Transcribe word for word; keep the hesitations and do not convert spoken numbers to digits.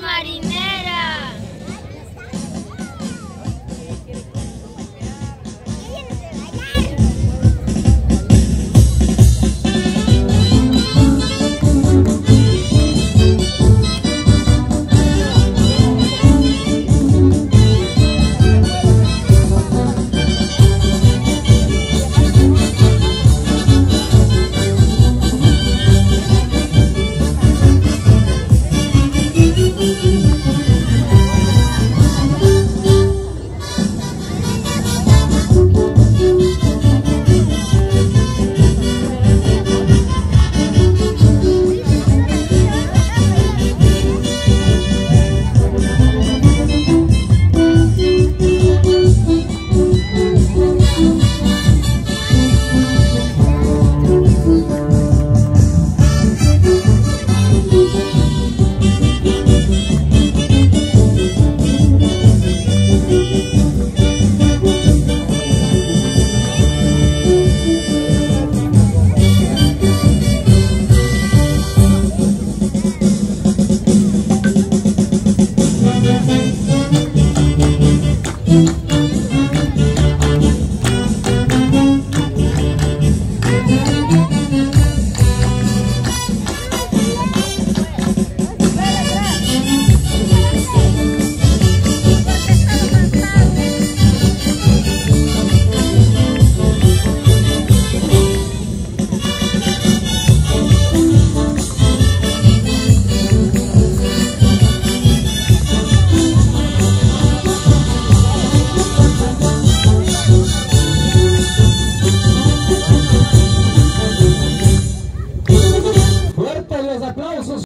Marín.